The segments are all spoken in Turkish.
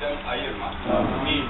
Karamürsel hain masaya geldi.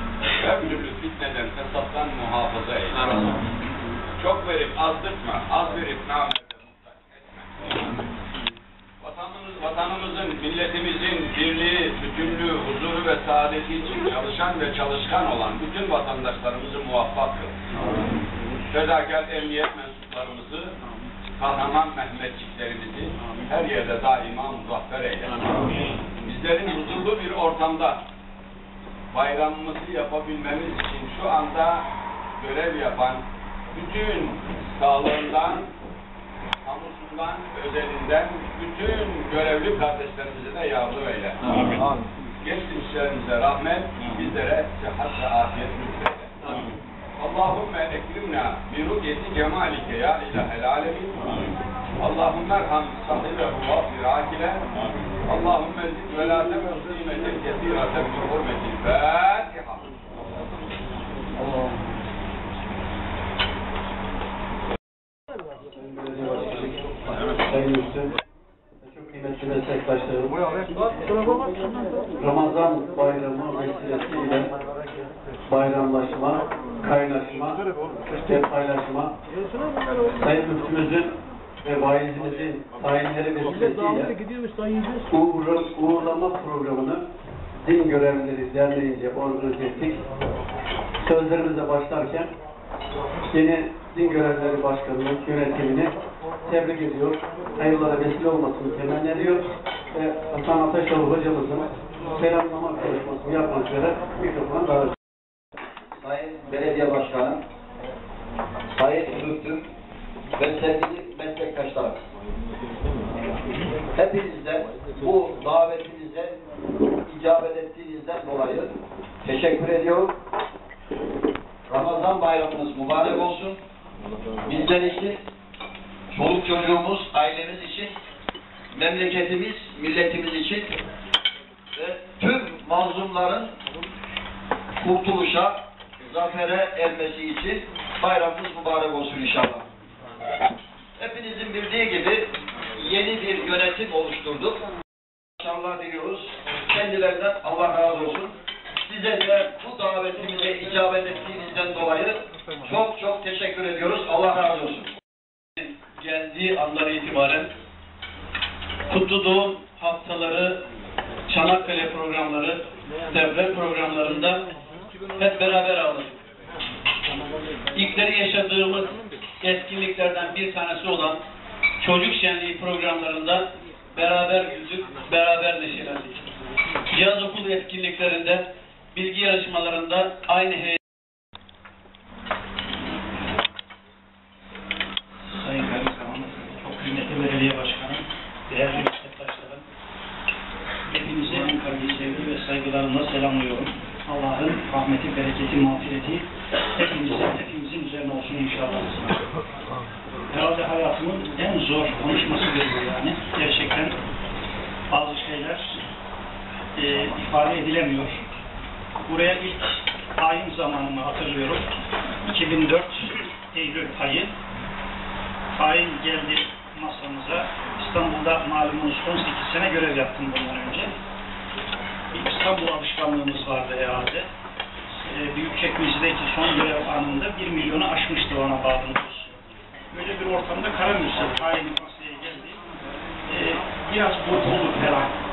Biraz bozuldu herhalde.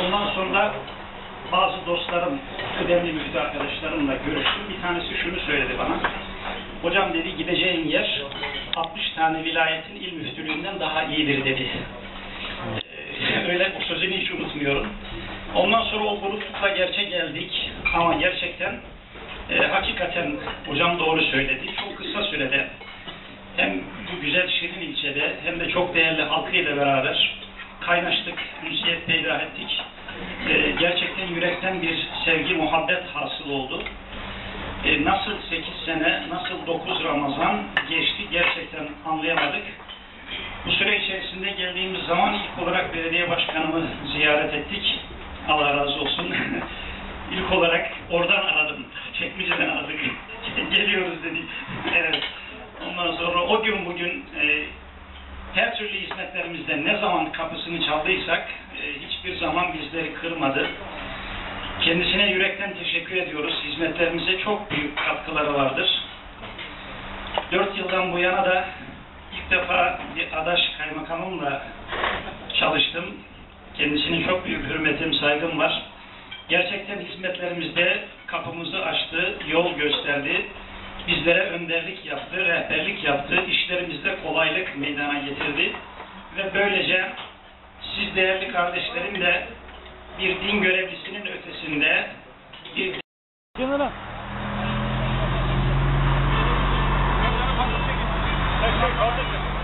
Ondan sonra bazı dostlarım, kıdemli müftü arkadaşlarımla görüştüm. Bir tanesi şunu söyledi bana. Hocam dedi, gideceğin yer 60 tane vilayetin il müftülüğünden daha iyidir dedi. Öyle, o sözünü hiç unutmuyorum. Ondan sonra o grupla gerçek geldik. Ama gerçekten hakikaten hocam doğru söyledi. Çok kısa sürede hem bu güzel şirin ilçede hem de çok değerli halkıyla beraber kaynaştık, ünsiyet peydah ettik. Gerçekten yürekten bir sevgi, muhabbet hasıl oldu. Nasıl 8 sene, nasıl 9 Ramazan geçti gerçekten anlayamadık. Bu süre içerisinde geldiğimiz zaman ilk olarak belediye başkanımı ziyaret ettik. Allah razı olsun. İlk olarak oradan aradım. Çekmeceden aradık. Geliyoruz dedi. Evet. Ondan sonra o gün bugün her türlü hizmetlerimizde ne zaman kapısını çaldıysak hiçbir zaman bizleri kırmadı. Kendisine yürekten teşekkür ediyoruz. Hizmetlerimize çok büyük katkıları vardır. 4 yıldan bu yana da ilk defa bir adaş kaymakamımla çalıştım. Kendisine çok büyük hürmetim, saygım var. Gerçekten hizmetlerimizde kapımızı açtı, yol gösterdi. Bizlere önderlik yaptı, rehberlik yaptı. İşlerimizde kolaylık meydana getirdi. Ve böylece siz değerli kardeşlerim de bir din görevlisinin ötesinde bir din... Thank you.